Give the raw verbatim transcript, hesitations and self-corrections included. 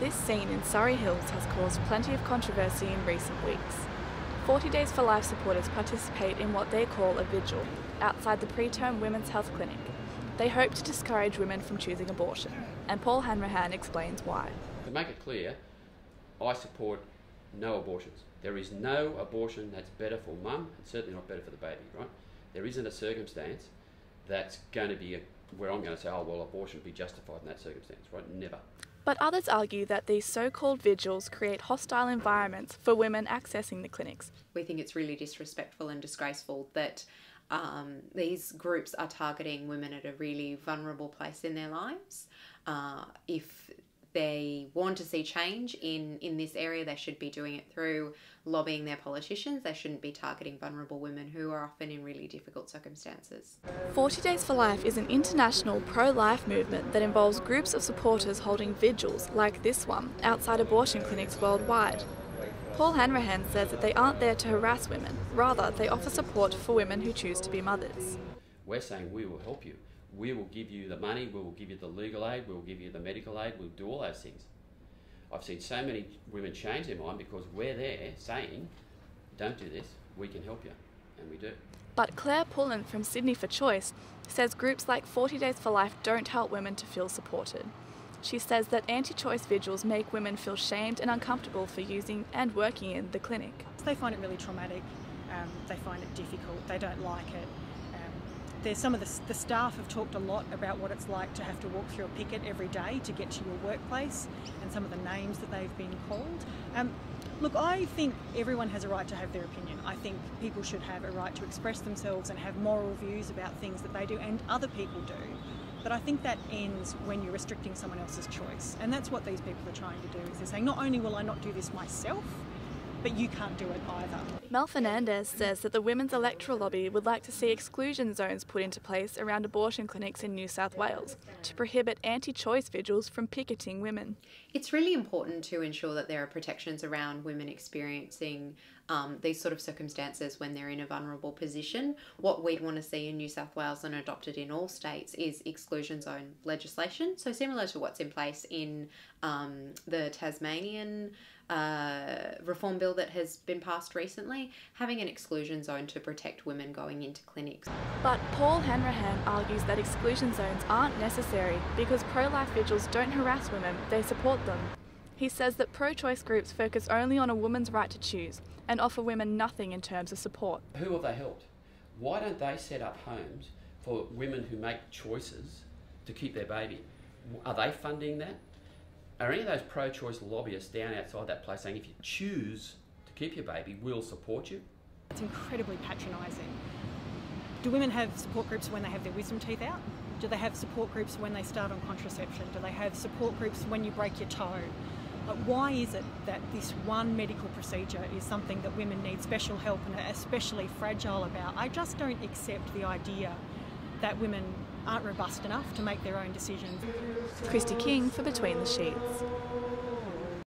This scene in Surry Hills has caused plenty of controversy in recent weeks. forty Days for Life supporters participate in what they call a vigil, outside the Preterm Women's Health Clinic. They hope to discourage women from choosing abortion, and Paul Hanrahan explains why. To make it clear, I support no abortions. There is no abortion that's better for mum, and certainly not better for the baby, right? There isn't a circumstance that's going to be a, where I'm going to say, oh, well, abortion would be justified in that circumstance, right? Never. But others argue that these so-called vigils create hostile environments for women accessing the clinics. We think it's really disrespectful and disgraceful that um, these groups are targeting women at a really vulnerable place in their lives. Uh, if they want to see change in, in this area, they should be doing it through lobbying their politicians. They shouldn't be targeting vulnerable women who are often in really difficult circumstances. forty Days for Life is an international pro-life movement that involves groups of supporters holding vigils, like this one, outside abortion clinics worldwide. Paul Hanrahan says that they aren't there to harass women. Rather, they offer support for women who choose to be mothers. We're saying we will help you. We will give you the money, we will give you the legal aid, we will give you the medical aid, we'll do all those things. I've seen so many women change their mind because we're there saying, don't do this, we can help you, and we do. But Claire Pullen from Sydney for Choice says groups like forty Days for Life don't help women to feel supported. She says that anti-choice vigils make women feel shamed and uncomfortable for using and working in the clinic. They find it really traumatic, um, they find it difficult, they don't like it. There's some of the, the staff have talked a lot about what it's like to have to walk through a picket every day to get to your workplace and some of the names that they've been called. Um, look, I think everyone has a right to have their opinion. I think people should have a right to express themselves and have moral views about things that they do and other people do. But I think that ends when you're restricting someone else's choice. And that's what these people are trying to do, is they're saying, not only will I not do this myself, but you can't do it either. Mel Fernandez says that the women's electoral lobby would like to see exclusion zones put into place around abortion clinics in New South Wales to prohibit anti-choice vigils from picketing women. It's really important to ensure that there are protections around women experiencing um, these sort of circumstances when they're in a vulnerable position. What we'd want to see in New South Wales and adopted in all states is exclusion zone legislation, so similar to what's in place in um, the Tasmanian Uh, reform bill that has been passed recently, having an exclusion zone to protect women going into clinics. But Paul Hanrahan argues that exclusion zones aren't necessary because pro-life vigils don't harass women, they support them. He says that pro-choice groups focus only on a woman's right to choose and offer women nothing in terms of support. Who have they helped? Why don't they set up homes for women who make choices to keep their baby? Are they funding that? Are any of those pro-choice lobbyists down outside that place saying, if you choose to keep your baby, we'll support you? It's incredibly patronising. Do women have support groups when they have their wisdom teeth out? Do they have support groups when they start on contraception? Do they have support groups when you break your toe? Like, why is it that this one medical procedure is something that women need special help and are especially fragile about? I just don't accept the idea that women aren't robust enough to make their own decisions. Kristy King for Between the Sheets.